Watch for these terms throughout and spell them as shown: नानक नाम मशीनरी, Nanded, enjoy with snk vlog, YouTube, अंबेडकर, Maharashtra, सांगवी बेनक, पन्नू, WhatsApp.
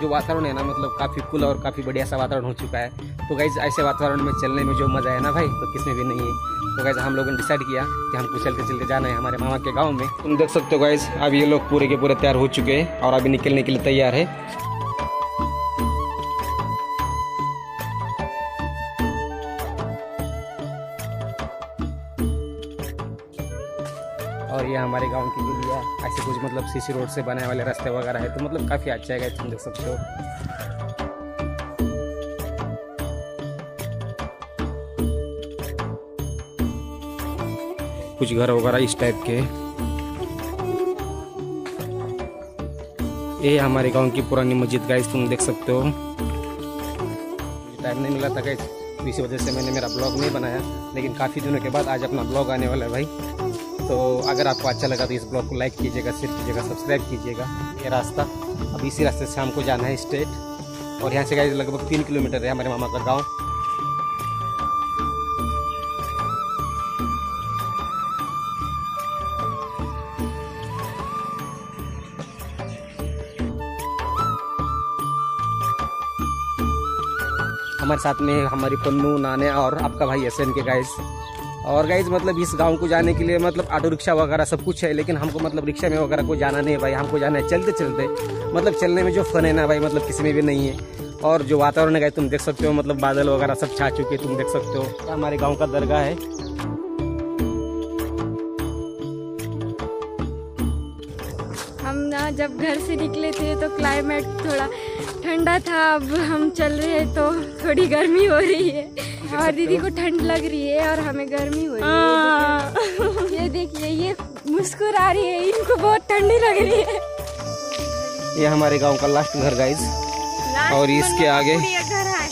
जो वातावरण है ना, मतलब काफ़ी कूल और काफ़ी बढ़िया सा वातावरण हो चुका है। तो गाइज ऐसे वातावरण में चलने में जो मज़ा है ना भाई, तो किसमें भी नहीं है। तो गाइज हम लोगों ने डिसाइड किया कि हमको चलते जाना है हमारे मामा के गाँव में। तुम देख सकते हो गाइज, अब ये लोग पूरे के पूरे तैयार हो चुके हैं और अभी निकलने के लिए तैयार है। और ये हमारे गांव की गुड़िया ऐसे कुछ मतलब सीसी रोड से बनाए वाले रास्ते वगैरह है, तो मतलब काफ़ी अच्छा है गाइस, तुम देख सकते हो। कुछ घर वगैरह इस टाइप के। ये हमारे गांव की पुरानी मस्जिद गाइस, तुम देख सकते हो। मुझे टाइम नहीं मिला था गाइस, इसी वजह से मैंने मेरा ब्लॉग नहीं बनाया, लेकिन काफ़ी दिनों के बाद आज अपना ब्लॉग आने वाला है भाई। तो अगर आपको अच्छा लगा तो इस ब्लॉग को लाइक कीजिएगा, शेयर कीजिएगा, सब्सक्राइब कीजिएगा। ये रास्ता, अब इसी रास्ते से हमको जाना है स्ट्रेट, और यहाँ से गाइस लगभग 3 किलोमीटर है हमारे मामा का गांव। हमारे साथ में हमारी पन्नू, नाने और आपका भाई एसएन के गाइस। और गाइज मतलब इस गांव को जाने के लिए मतलब ऑटो रिक्शा वगैरह सब कुछ है, लेकिन हमको मतलब रिक्शा में वगैरह को जाना नहीं है भाई, हमको जाना है चलते चलते। मतलब चलने में जो फन है ना भाई, मतलब किसी में भी नहीं है। और जो वातावरण है गाइज, तुम देख सकते हो, मतलब बादल वगैरह सब छा चुके, तुम देख सकते हो। हमारे गाँव का दरगाह है। हम ना जब घर से निकले थे तो क्लाइमेट थोड़ा ठंडा था, अब हम चल रहे हैं तो थोड़ी गर्मी हो रही है, और दीदी को ठंड लग रही है और हमें गर्मी हो रही है। ये देखिए, ये मुस्कुरा रही है, इनको बहुत ठंडी लग रही है। ये हमारे गांव का लास्ट घर गाइज, और इसके आगे घर है।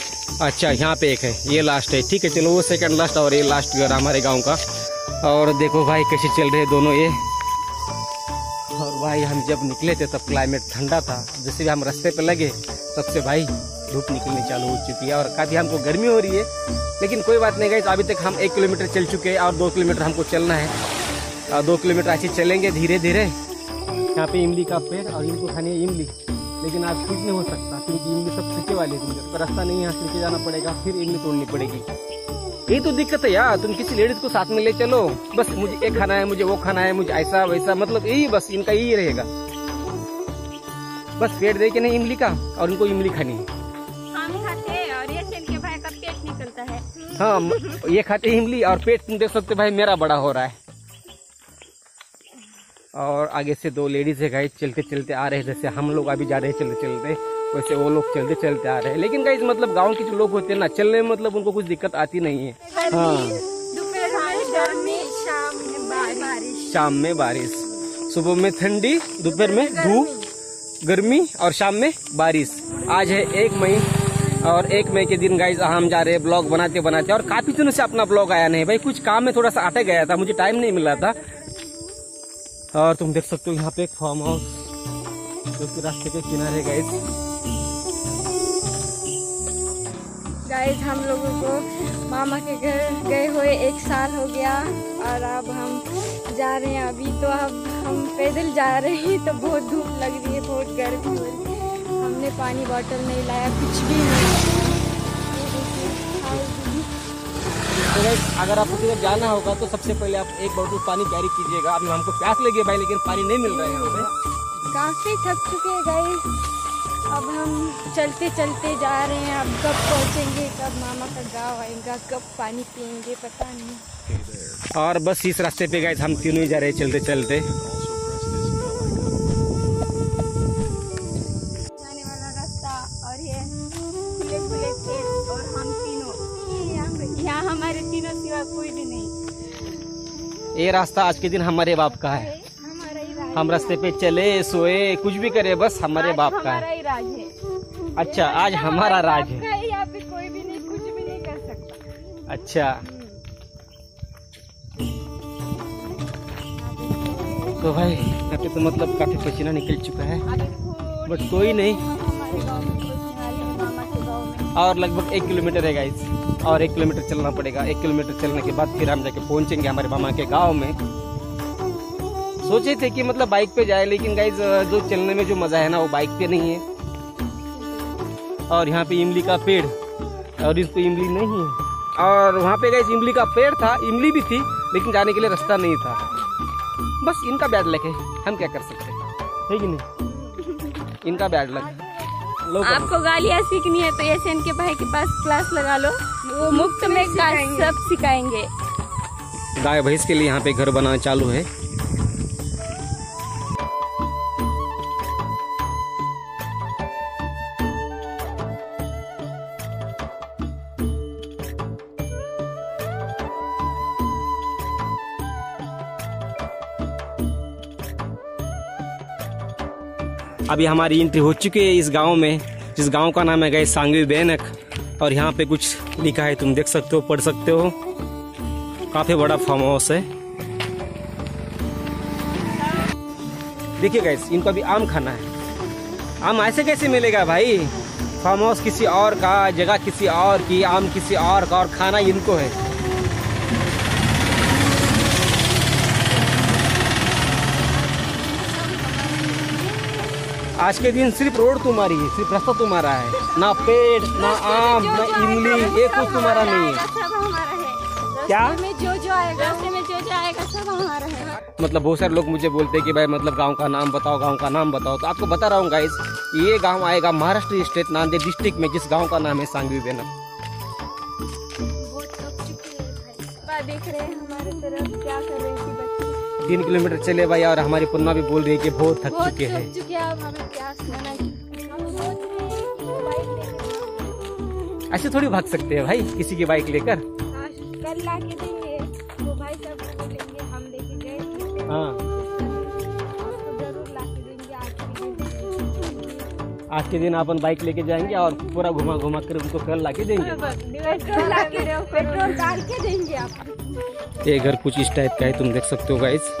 अच्छा, यहाँ पे एक है, ये लास्ट है, ठीक है चलो, वो सेकंड लास्ट और ये लास्ट घर हमारे गाँव का। और देखो भाई कैसे चल रहे दोनों ये। और भाई हम जब निकले थे तब क्लाइमेट ठंडा था, जैसे भी हम रास्ते पे लगे तब से भाई धूप निकलने चालू हो चुकी है और काफ़ी हमको गर्मी हो रही है, लेकिन कोई बात नहीं गाइस। अभी तक हम 1 किलोमीटर चल चुके हैं और 2 किलोमीटर हमको चलना है, और 2 किलोमीटर ऐसे चलेंगे धीरे धीरे। यहाँ पे इमली का पेड़, और इनको खानी है इमली, लेकिन आज कुछ नहीं हो सकता क्योंकि इमली सब सूखे वाले हैं, पर रास्ता नहीं है, यहाँ से जाना पड़ेगा, फिर इमली तोड़नी पड़ेगी। ये तो दिक्कत है यार, तुम किसी लेडीज को साथ में ले चलो, बस मुझे ये खाना है, मुझे वो खाना है, मुझे ऐसा वैसा, मतलब यही बस इनका यही रहेगा, बस पेट दे के नहीं इमली का, और इनको इमली खानी है। हम खाते हैं और ये खेल के भाई का पेट निकलता है। हाँ, ये खाते हैं इमली और पेट, तुम देख सकते भाई मेरा बड़ा हो रहा है। और आगे से 2 लेडीज है गाइस, चलते चलते आ रहे हैं, जैसे हम लोग अभी जा रहे हैं चलते चलते, वैसे वो लोग चलते चलते आ रहे हैं। लेकिन गाइस मतलब गांव के जो लोग होते हैं ना, चलने में मतलब उनको कुछ दिक्कत आती नहीं है। शाम में बारिश, सुबह में ठंडी, दोपहर में धूप, गर्मी, और शाम में बारिश। आज है 1 मई, और 1 मई के दिन गाइस हम जा रहे हैं ब्लॉग बनाते बनाते। और काफी दिनों से अपना ब्लॉग आया नहीं भाई, कुछ काम में थोड़ा सा अटक गया था, मुझे टाइम नहीं मिला था। और तुम देख सकते हो यहाँ पे एक फार्म हाउस जो कि रास्ते के किनारे गाइस। गाइस हम लोगों को मामा के घर गए हुए 1 साल हो गया, और अब हम जा रहे हैं। अभी तो अब हम पैदल जा रहे हैं, तो बहुत धूप लग रही है, बहुत गर्मी हो रही है, हमने पानी बॉटल नहीं लाया, कुछ भी नहीं। तो गाइस अगर आपको किधर जाना होगा तो सबसे पहले आप 1 बॉटल पानी कैरी कीजिएगा। अभी हमको प्यास लगी है भाई, लेकिन पानी नहीं मिल रहा है हमें, काफ़ी थक चुके हैं गाइस। अब हम चलते चलते जा रहे हैं, अब कब पहुंचेंगे, कब मामा का गाँव आएगा, कब पानी पियेंगे पता नहीं। और बस इस रास्ते पे गए हम तीनों ही जा रहे हैं चलते चलते। जाने वाला रास्ता, और ये खुले खुले खेत, और हम तीनों यहाँ, हमारे तीनों सिवा कोई भी नहीं। ये रास्ता आज के दिन हमारे बाप का है, हम रास्ते पे चले, सोए, कुछ भी करे, बस हमारे बाप का है। अच्छा, आज हमारा राज है, यहाँ पे कोई भी नहीं, कुछ भी नहीं कर सकता। अच्छा, तो भाई यहाँ पे तो मतलब काफी पसीना निकल चुका है, बट कोई नहीं। और लगभग 1 किलोमीटर है गाइस, और 1 किलोमीटर चलना पड़ेगा। 1 किलोमीटर चलने के बाद फिर हम जाके पहुंचेंगे हमारे मामा के गाँव में। सोचे थे कि मतलब बाइक पे जाए, लेकिन गाइज जो चलने में जो मज़ा है ना, वो बाइक पे नहीं है। और यहाँ पे इमली का पेड़, और इसको इमली नहीं है। और वहाँ पे गैस इमली का पेड़ था, इमली भी थी, लेकिन जाने के लिए रास्ता नहीं था। बस इनका बैड लक है, हम क्या कर सकते है कि नहीं, इनका बैड लक। आपको गालियाँ सीखनी है तो ऐसे इनके भाई के पास क्लास लगा लो, वो मुफ्त में सब सिखाएंगे। गाय भैंस के लिए यहाँ पे घर बनाना चालू है। अभी हमारी एंट्री हो चुकी है इस गांव में, जिस गांव का नाम है गैस सांगवी बेनक। और यहाँ पे कुछ लिखा है, तुम देख सकते हो, पढ़ सकते हो। काफ़ी बड़ा फार्म हाउस है। देखिए गैस, इनको अभी आम खाना है। आम ऐसे कैसे मिलेगा भाई, फार्म हाउस किसी और का, जगह किसी और की, आम किसी और का, और खाना इनको है। आज के दिन सिर्फ रोड तुम्हारी है, सिर्फ रास्ता तुम्हारा है, ना पेड़, ना आम, ना इमली, ये कुछ तुम्हारा नहीं है। क्या मतलब बहुत सारे लोग मुझे बोलते हैं कि भाई मतलब गांव का नाम बताओ, गांव का नाम बताओ। तो आपको बता रहा हूँ गाइस, ये गांव आएगा महाराष्ट्र स्टेट नांदेड़ डिस्ट्रिक्ट में, जिस गांव का नाम है सांगवी बेनक। देख रहे हैं हमारे तरफ, क्या कर रहे हैं। 3 किलोमीटर चले भाई, और हमारी पुन्ना भी बोल रही है कि बहुत थक चुके हैं। ऐसे थोड़ी भाग सकते हैं भाई, किसी की बाइक लेकर। हाँ, आज के दिन अपन बाइक लेके जाएंगे और पूरा घुमा घुमा कर उनको कल लाके देंगे। ये घर कुछ इस टाइप का है, तुम देख सकते हो गाइस।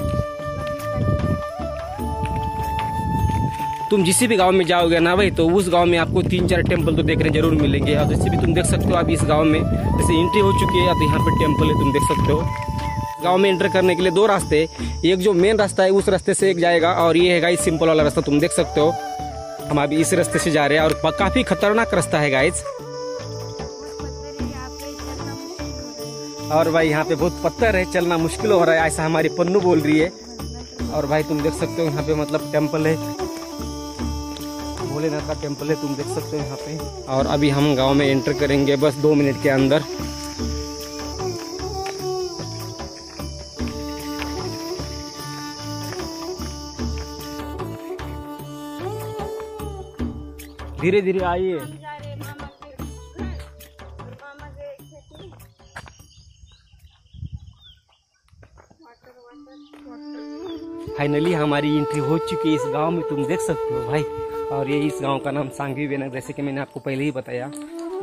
तुम जिस भी गांव में जाओगे ना भाई, तो उस गांव में आपको 3-4 टेम्पल तो देखने जरूर मिलेंगे। और जैसे भी तुम देख सकते हो, अभी इस गांव में जैसे एंट्री हो चुकी है, अब यहाँ पे टेम्पल है, तुम देख सकते हो। गांव में एंटर करने के लिए 2 रास्ते, एक जो मेन रास्ता है उस रास्ते से एक जाएगा, और ये है गाइस सिंपल वाला रास्ता, तुम देख सकते हो। हम अभी इस रास्ते से जा रहे हैं, और काफ़ी खतरनाक रास्ता है गाइस। और भाई यहाँ पे बहुत पत्थर है, चलना मुश्किल हो रहा है, ऐसा हमारी पन्नू बोल रही है। और भाई तुम देख सकते हो यहाँ पे मतलब टेम्पल है, भोलेनाथ का टेम्पल है, तुम देख सकते हो यहाँ पे। और अभी हम गांव में एंटर करेंगे बस 2 मिनट के अंदर। धीरे धीरे आइए। फाइनली हमारी एंट्री हो चुकी है इस गांव में, तुम देख सकते हो भाई। और ये इस गांव का नाम सांगवी बेनक, जैसे कि मैंने आपको पहले ही बताया,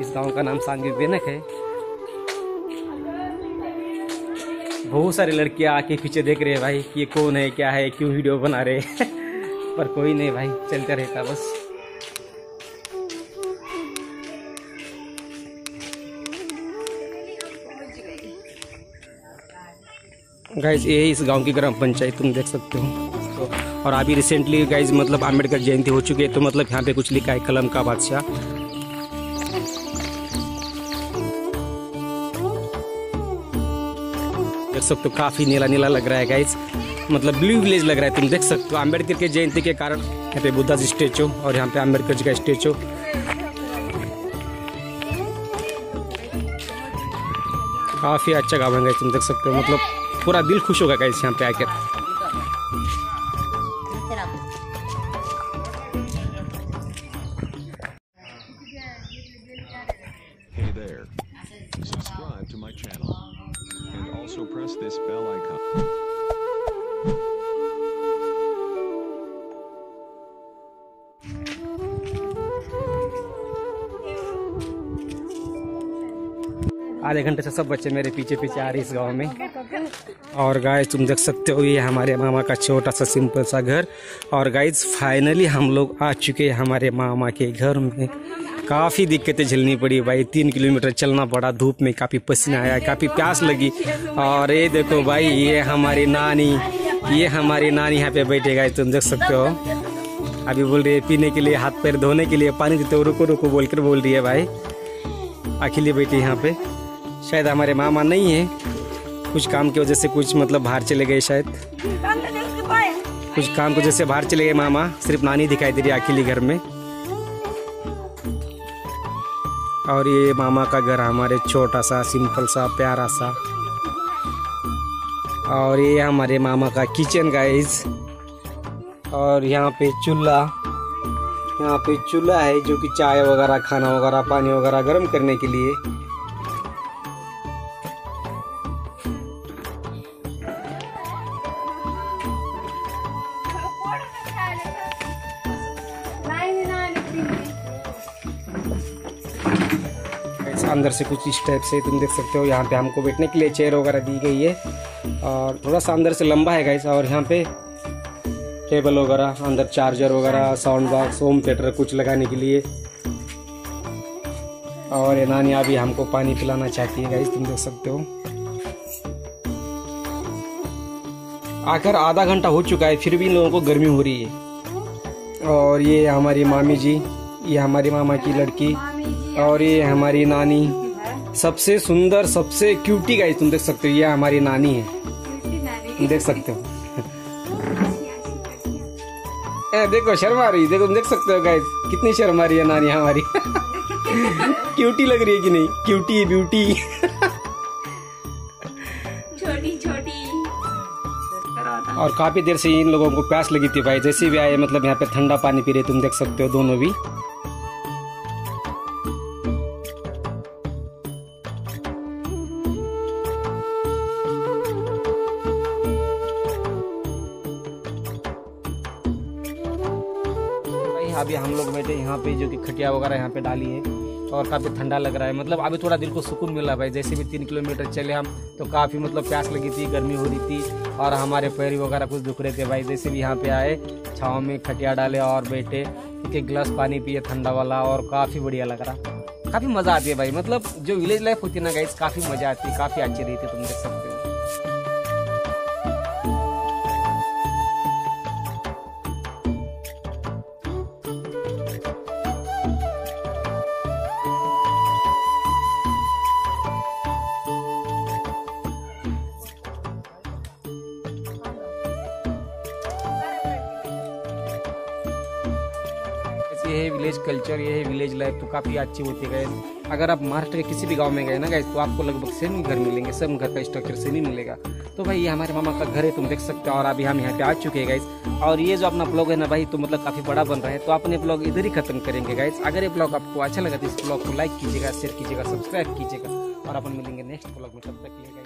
इस गांव का नाम सांगवी बेनक है। बहुत सारे लड़कियां आके पीछे देख रहे हैं भाई कि ये कौन है, क्या है, क्यों वीडियो बना रहे हैं। पर कोई नहीं भाई, चलता रहता बस। गाइज ये इस गांव की ग्राम पंचायत, तुम देख सकते हो। और अभी रिसेंटली गाइज मतलब अंबेडकर जयंती हो चुकी है, तो मतलब यहाँ पे कुछ लिखा है, कलम का बादशाह। देख सकते हो, काफ़ी नीला नीला लग रहा है गाइज, मतलब ब्लू विलेज लग रहा है, तुम देख सकते हो। अंबेडकर के जयंती के कारण यहाँ पे बुद्धा जी स्टेचू, और यहाँ पे अंबेडकर जी का स्टेचू। काफ़ी अच्छा गाँव है गाइज, तुम देख सकते हो। मतलब पूरा दिल खुश होगा गाइस यहाँ पे आकर। आधे घंटे से सब बच्चे मेरे पीछे पीछे आ रहे इस गांव में। और गाइस तुम देख सकते हो, ये हमारे मामा का छोटा सा सिंपल सा घर। और गाइस फाइनली हम लोग आ चुके हैं हमारे मामा के घर में। काफ़ी दिक्कतें झेलनी पड़ी भाई, 3 किलोमीटर चलना पड़ा धूप में, काफ़ी पसीना आया, काफ़ी प्यास लगी। और ये देखो भाई, ये हमारी नानी यहाँ पे बैठे गाइस, तुम देख सकते हो। अभी बोल रही है पीने के लिए, हाथ पैर धोने के लिए पानी देते हो, रुको रुको बोलकर बोल रही है भाई। अकेली बेटी यहाँ पे, शायद हमारे मामा नहीं है, कुछ काम की वजह से कुछ मतलब बाहर चले गए, शायद कुछ काम की वजह से बाहर चले गए मामा, सिर्फ नानी दिखाई दे रही है अकेली घर में। और ये मामा का घर हमारे, छोटा सा सिंपल सा प्यारा सा। और ये हमारे मामा का किचन गाइस। और यहाँ पे चूल्हा, यहाँ पे चूल्हा है जो कि चाय वगैरह, खाना वगैरह, पानी वगैरह गर्म करने के लिए। अंदर से कुछ इस टाइप से तुम देख सकते हो। यहाँ पे हमको बैठने के लिए चेयर वगैरह दी गई है, और थोड़ा सा अंदर से लंबा है गाइस। और यहाँ पे टेबल वगैरह, अंदर चार्जर वगैरह, साउंड बॉक्स, होम थिएटर कुछ लगाने के लिए। और ये नानी अभी हमको पानी पिलाना चाहती है गाइस, तुम देख सकते हो। आखिर आधा घंटा हो चुका है, फिर भी इन लोगों को गर्मी हो रही है। और ये हमारी मामी जी, ये हमारी मामा की लड़की, और ये हमारी नानी, सबसे सुंदर सबसे क्यूटी गाइस तुम देख सकते हो। ये हमारी नानी है, तुम देख सकते हो। देखो शर्म आ रही, देखो तुम देख सकते हो गाइस कितनी शर्म आ रही है नानी हमारी। क्यूटी लग रही है कि नहीं, क्यूटी ब्यूटी। छोटी छोटी। और काफी देर से इन लोगों को प्यास लगी थी भाई, जैसे भी आए मतलब यहाँ पे ठंडा पानी पी रहे, तुम देख सकते हो दोनों भी। अभी हम लोग बैठे यहाँ पे जो कि खटिया वगैरह यहाँ पे डाली है, और काफ़ी ठंडा लग रहा है, मतलब अभी थोड़ा दिल को सुकून मिल रहा है भाई। जैसे भी 3 किलोमीटर चले हम, तो काफ़ी मतलब प्यास लगी थी, गर्मी हो रही थी, और हमारे पैर वगैरह कुछ दुख रहे थे भाई। जैसे भी यहाँ पे आए, छाँव में खटिया डाले और बैठे, एक गिलास पानी पिए ठंडा वाला, और काफ़ी बढ़िया लग रहा, काफ़ी मज़ा आती है भाई। मतलब जो विलेज लाइफ होती है ना गाइस, काफ़ी मज़ा आती है, काफ़ी अच्छी रहती है, तुम देख सकते हो। ये है विलेज कल्चर, ये है विलेज लाइफ, तो काफ़ी अच्छी होती है गाइस। अगर आप महाराष्ट्र के किसी भी गांव में गए ना गाइस, तो आपको लगभग सेम घर मिलेंगे, सब घर का स्ट्रक्चर सेम ही मिलेगा। तो भाई ये हमारे मामा का घर है, तुम देख सकते हो। और अभी हम यहाँ पे आ चुके हैं गाइस, और ये जो अपना ब्लॉग है ना भाई, तो मतलब काफ़ी बड़ा बन रहा है, तो अपने ब्लॉग इधर ही खत्म करेंगे गाइस। अगर ये ब्लॉग आपको अच्छा लगा तो इस ब्लॉग को लाइक कीजिएगा, शेयर कीजिएगा, सब्सक्राइब कीजिएगा, और अपन मिलेंगे नेक्स्ट ब्लॉग में। तब तक के लिए गाइस।